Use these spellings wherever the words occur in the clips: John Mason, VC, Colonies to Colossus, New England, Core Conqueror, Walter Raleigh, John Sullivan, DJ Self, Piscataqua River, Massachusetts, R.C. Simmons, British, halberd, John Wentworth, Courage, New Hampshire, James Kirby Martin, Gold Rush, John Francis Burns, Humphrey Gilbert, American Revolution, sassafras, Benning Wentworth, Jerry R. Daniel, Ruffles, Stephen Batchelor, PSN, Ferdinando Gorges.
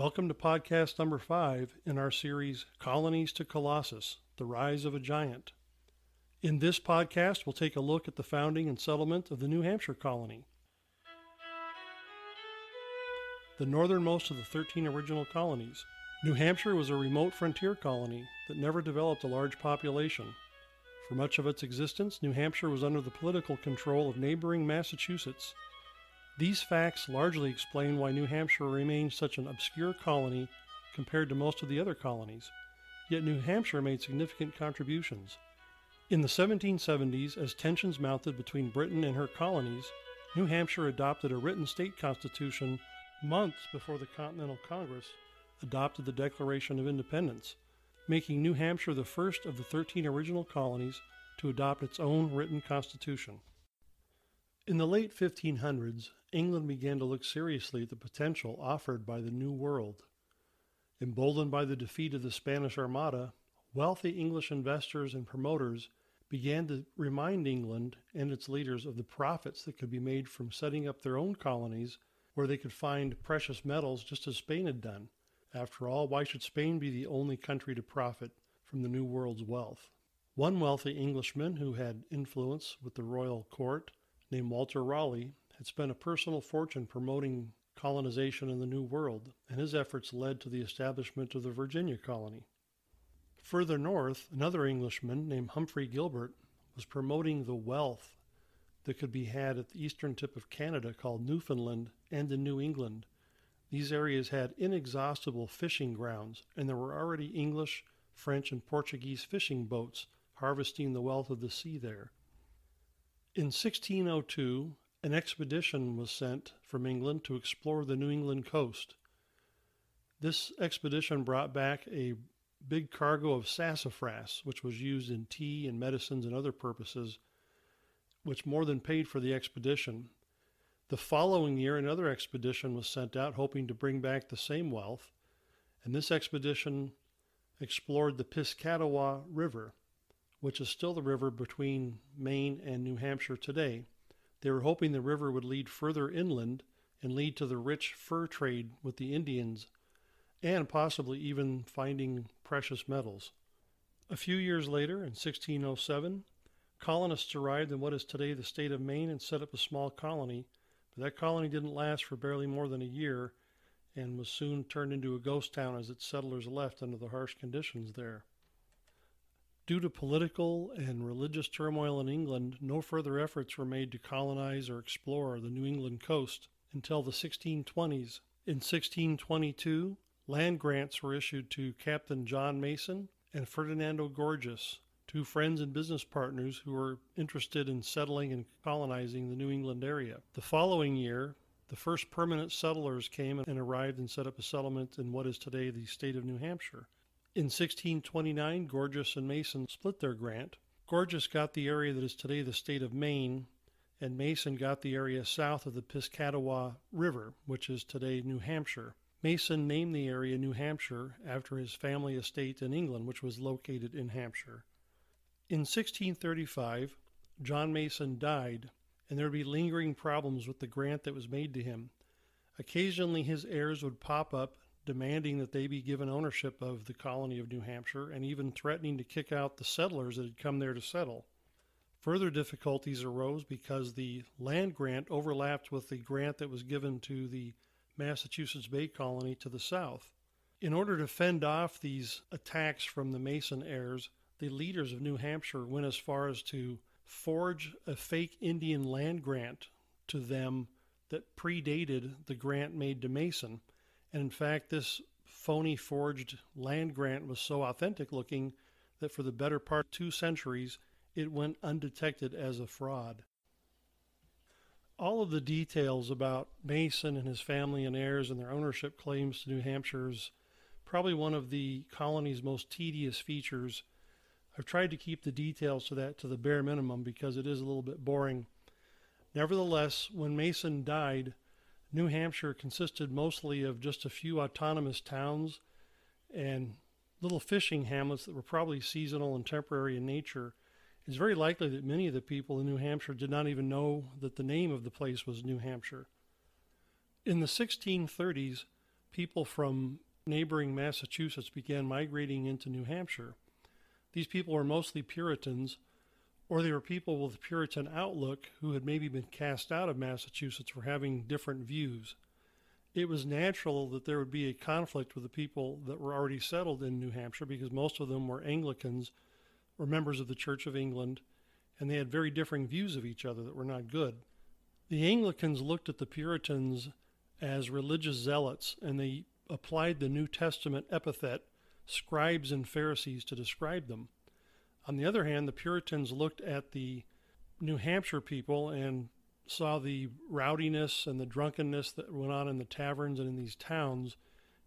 Welcome to podcast number 5 in our series, Colonies to Colossus, The Rise of a Giant. In this podcast, we'll take a look at the founding and settlement of the New Hampshire colony, the northernmost of the 13 original colonies. New Hampshire was a remote frontier colony that never developed a large population. For much of its existence, New Hampshire was under the political control of neighboring Massachusetts. These facts largely explain why New Hampshire remained such an obscure colony compared to most of the other colonies, yet New Hampshire made significant contributions. In the 1770s, as tensions mounted between Britain and her colonies, New Hampshire adopted a written state constitution months before the Continental Congress adopted the Declaration of Independence, making New Hampshire the first of the 13 original colonies to adopt its own written constitution. In the late 1500s, England began to look seriously at the potential offered by the New World. Emboldened by the defeat of the Spanish Armada, wealthy English investors and promoters began to remind England and its leaders of the profits that could be made from setting up their own colonies where they could find precious metals just as Spain had done. After all, why should Spain be the only country to profit from the New World's wealth? One wealthy Englishman who had influence with the royal court, named Walter Raleigh, had spent a personal fortune promoting colonization in the New World, and his efforts led to the establishment of the Virginia colony. Further north, another Englishman named Humphrey Gilbert was promoting the wealth that could be had at the eastern tip of Canada called Newfoundland and in New England. These areas had inexhaustible fishing grounds, and there were already English, French, and Portuguese fishing boats harvesting the wealth of the sea there. In 1602, an expedition was sent from England to explore the New England coast. This expedition brought back a big cargo of sassafras, which was used in tea and medicines and other purposes, which more than paid for the expedition. The following year, another expedition was sent out hoping to bring back the same wealth, and this expedition explored the Piscataqua River, which is still the river between Maine and New Hampshire today. They were hoping the river would lead further inland and lead to the rich fur trade with the Indians and possibly even finding precious metals. A few years later, in 1607, colonists arrived in what is today the state of Maine and set up a small colony, but that colony didn't last for barely more than a year and was soon turned into a ghost town as its settlers left under the harsh conditions there. Due to political and religious turmoil in England, no further efforts were made to colonize or explore the New England coast until the 1620s. In 1622, land grants were issued to Captain John Mason and Ferdinando Gorges, two friends and business partners who were interested in settling and colonizing the New England area. The following year, the first permanent settlers came and arrived and set up a settlement in what is today the state of New Hampshire. In 1629, Gorges and Mason split their grant. Gorges got the area that is today the state of Maine, and Mason got the area south of the Piscataqua River, which is today New Hampshire. Mason named the area New Hampshire after his family estate in England, which was located in Hampshire. In 1635, John Mason died, and there would be lingering problems with the grant that was made to him. Occasionally, his heirs would pop up, demanding that they be given ownership of the colony of New Hampshire and even threatening to kick out the settlers that had come there to settle. Further difficulties arose because the land grant overlapped with the grant that was given to the Massachusetts Bay Colony to the south. In order to fend off these attacks from the Mason heirs, the leaders of New Hampshire went as far as to forge a fake Indian land grant to them that predated the grant made to Mason. And in fact, this phony forged land grant was so authentic looking that for the better part of 2 centuries, it went undetected as a fraud. All of the details about Mason and his family and heirs and their ownership claims to New Hampshire is probably one of the colony's most tedious features. I've tried to keep the details to that to the bare minimum because it is a little bit boring. Nevertheless, when Mason died, New Hampshire consisted mostly of just a few autonomous towns and little fishing hamlets that were probably seasonal and temporary in nature. It's very likely that many of the people in New Hampshire did not even know that the name of the place was New Hampshire. In the 1630s, people from neighboring Massachusetts began migrating into New Hampshire. These people were mostly Puritans, or they were people with a Puritan outlook who had maybe been cast out of Massachusetts for having different views. It was natural that there would be a conflict with the people that were already settled in New Hampshire, because most of them were Anglicans or members of the Church of England, and they had very differing views of each other that were not good. The Anglicans looked at the Puritans as religious zealots, and they applied the New Testament epithet, scribes and Pharisees, to describe them. On the other hand, the Puritans looked at the New Hampshire people and saw the rowdiness and the drunkenness that went on in the taverns and in these towns,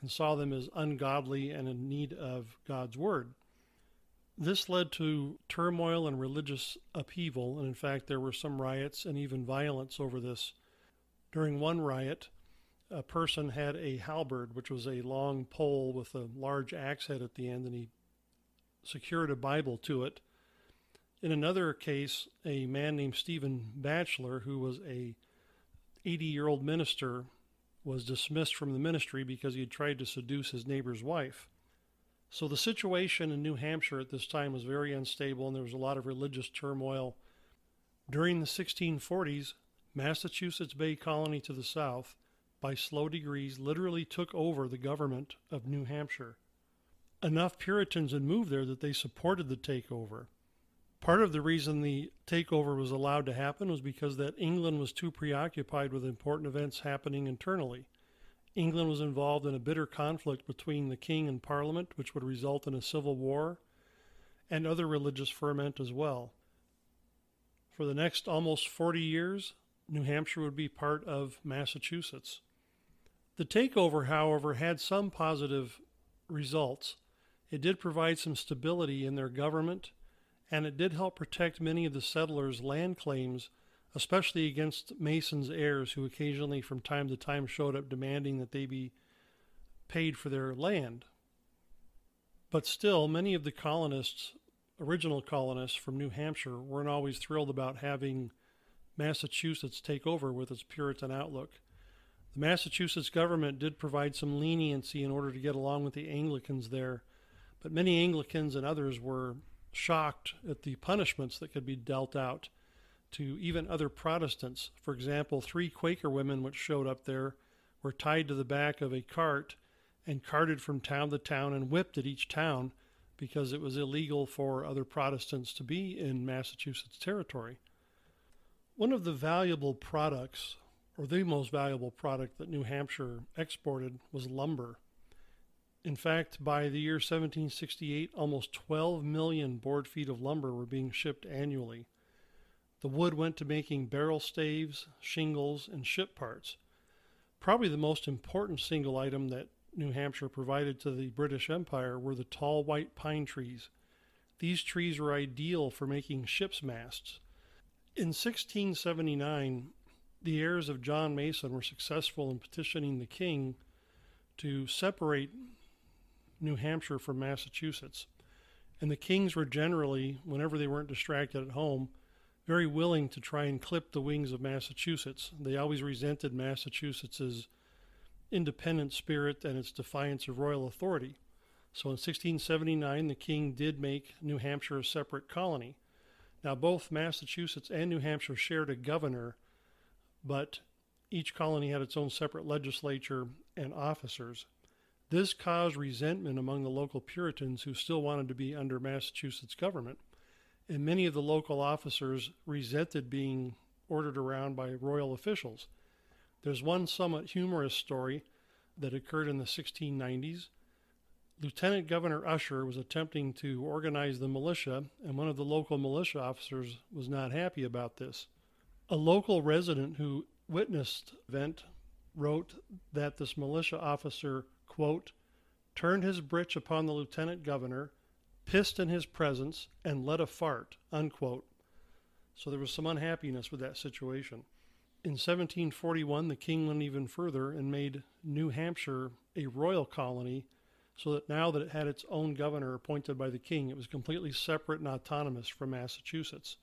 and saw them as ungodly and in need of God's word. This led to turmoil and religious upheaval, and in fact there were some riots and even violence over this. During one riot, a person had a halberd, which was a long pole with a large axe head at the end, and he secured a Bible to it. In another case, a man named Stephen Batchelor, who was a 80-year-old minister, was dismissed from the ministry because he had tried to seduce his neighbor's wife. So the situation in New Hampshire at this time was very unstable, and there was a lot of religious turmoil. During the 1640s, Massachusetts Bay Colony to the south, by slow degrees, literally took over the government of New Hampshire. Enough Puritans had moved there that they supported the takeover. Part of the reason the takeover was allowed to happen was because that England was too preoccupied with important events happening internally. England was involved in a bitter conflict between the king and parliament, which would result in a civil war, and other religious ferment as well. For the next almost 40 years, New Hampshire would be part of Massachusetts. The takeover, however, had some positive results. It did provide some stability in their government, and it did help protect many of the settlers' land claims, especially against Mason's heirs, who occasionally from time to time showed up demanding that they be paid for their land. But still, many of the colonists, original colonists from New Hampshire, weren't always thrilled about having Massachusetts take over with its Puritan outlook. The Massachusetts government did provide some leniency in order to get along with the Anglicans there, but many Anglicans and others were shocked at the punishments that could be dealt out to even other Protestants. For example, 3 Quaker women which showed up there were tied to the back of a cart and carted from town to town and whipped at each town, because it was illegal for other Protestants to be in Massachusetts territory. One of the valuable products, or the most valuable product that New Hampshire exported, was lumber. In fact, by the year 1768, almost 12 million board feet of lumber were being shipped annually. The wood went to making barrel staves, shingles, and ship parts. Probably the most important single item that New Hampshire provided to the British Empire were the tall white pine trees. These trees were ideal for making ship's masts. In 1679, the heirs of John Mason were successful in petitioning the king to separate New Hampshire from Massachusetts. And the kings were generally, whenever they weren't distracted at home, very willing to try and clip the wings of Massachusetts. They always resented Massachusetts's independent spirit and its defiance of royal authority. So in 1679, the king did make New Hampshire a separate colony. Now, both Massachusetts and New Hampshire shared a governor, but each colony had its own separate legislature and officers. This caused resentment among the local Puritans, who still wanted to be under Massachusetts government, and many of the local officers resented being ordered around by royal officials. There's one somewhat humorous story that occurred in the 1690s. Lieutenant Governor Usher was attempting to organize the militia, and one of the local militia officers was not happy about this. A local resident who witnessed the event wrote that this militia officer, quote, "turned his britch upon the lieutenant governor, pissed in his presence, and let a fart," unquote. So there was some unhappiness with that situation. In 1741, the king went even further and made New Hampshire a royal colony, so that now that it had its own governor appointed by the king, it was completely separate and autonomous from Massachusetts.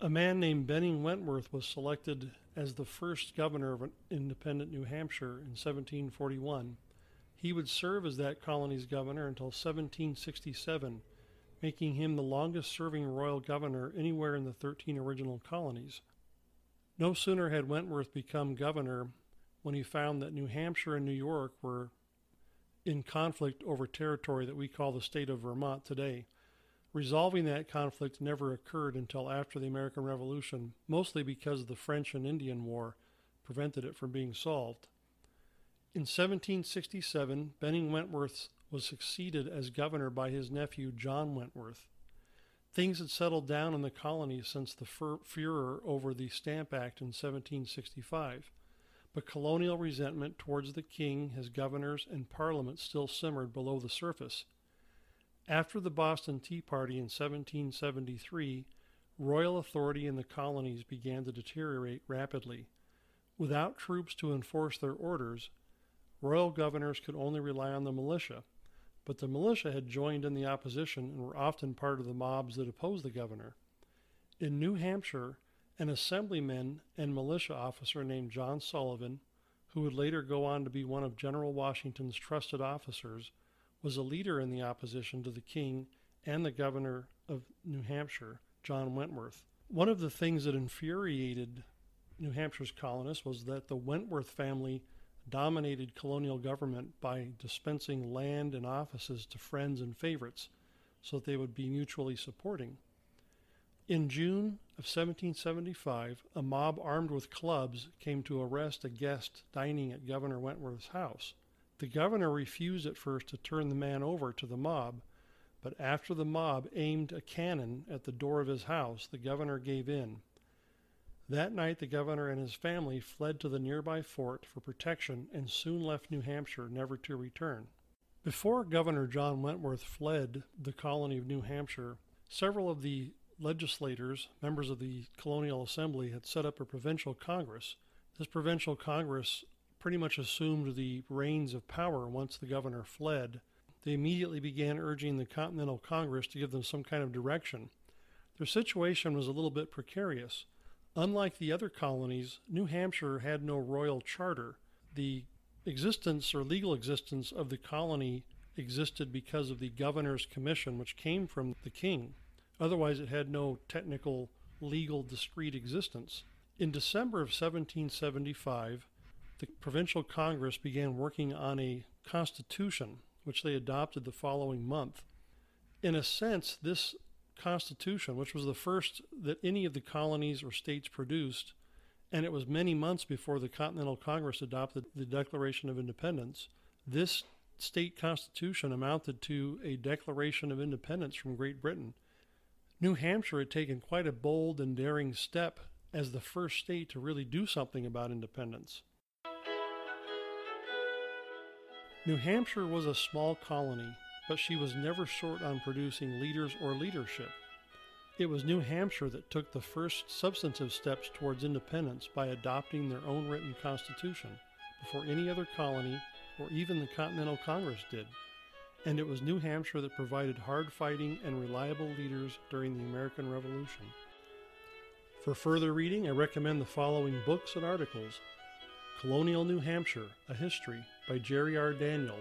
A man named Benning Wentworth was selected as the first governor of independent New Hampshire in 1741. He would serve as that colony's governor until 1767, making him the longest-serving royal governor anywhere in the 13 original colonies. No sooner had Wentworth become governor when he found that New Hampshire and New York were in conflict over territory that we call the state of Vermont today. Resolving that conflict never occurred until after the American Revolution, mostly because the French and Indian War prevented it from being solved. In 1767, Benning Wentworth was succeeded as governor by his nephew John Wentworth. Things had settled down in the colonies since the furor over the Stamp Act in 1765, but colonial resentment towards the king, his governors, and parliament still simmered below the surface. After the Boston Tea Party in 1773, royal authority in the colonies began to deteriorate rapidly. Without troops to enforce their orders, royal governors could only rely on the militia, but the militia had joined in the opposition and were often part of the mobs that opposed the governor. In New Hampshire, an assemblyman and militia officer named John Sullivan, who would later go on to be one of General Washington's trusted officers, was a leader in the opposition to the king and the governor of New Hampshire, John Wentworth. One of the things that infuriated New Hampshire's colonists was that the Wentworth family dominated colonial government by dispensing land and offices to friends and favorites so that they would be mutually supporting. In June of 1775, a mob armed with clubs came to arrest a guest dining at Governor Wentworth's house. The governor refused at first to turn the man over to the mob, but after the mob aimed a cannon at the door of his house, the governor gave in. That night, the governor and his family fled to the nearby fort for protection and soon left New Hampshire, never to return. Before Governor John Wentworth fled the colony of New Hampshire, several of the legislators, members of the Colonial Assembly, had set up a provincial congress. This provincial congress pretty much assumed the reins of power once the governor fled. They immediately began urging the Continental Congress to give them some kind of direction. Their situation was a little bit precarious. Unlike the other colonies, New Hampshire had no royal charter. The existence or legal existence of the colony existed because of the governor's commission, which came from the king. Otherwise, it had no technical, legal, discrete existence. In December of 1775, the Provincial Congress began working on a constitution, which they adopted the following month. In a sense, this constitution, which was the first that any of the colonies or states produced, and it was many months before the Continental Congress adopted the Declaration of Independence, this state constitution amounted to a Declaration of Independence from Great Britain. New Hampshire had taken quite a bold and daring step as the first state to really do something about independence. New Hampshire was a small colony, but she was never short on producing leaders or leadership. It was New Hampshire that took the first substantive steps towards independence by adopting their own written constitution before any other colony or even the Continental Congress did. And it was New Hampshire that provided hard fighting and reliable leaders during the American Revolution. For further reading, I recommend the following books and articles: Colonial New Hampshire, A History, by Jerry R. Daniel.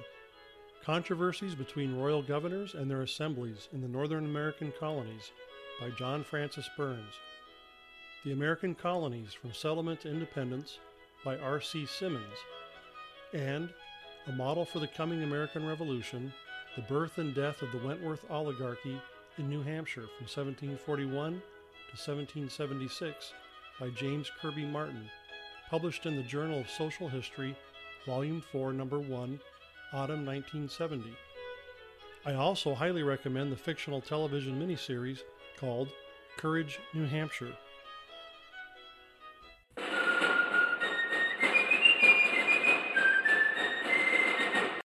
Controversies Between Royal Governors and Their Assemblies in the Northern American Colonies, by John Francis Burns. The American Colonies, From Settlement to Independence, by R.C. Simmons. And A Model for the Coming American Revolution, The Birth and Death of the Wentworth Oligarchy in New Hampshire from 1741 to 1776, by James Kirby Martin, published in the Journal of Social History, Volume 4, Number 1, Autumn 1970. I also highly recommend the fictional television miniseries called Courage, New Hampshire.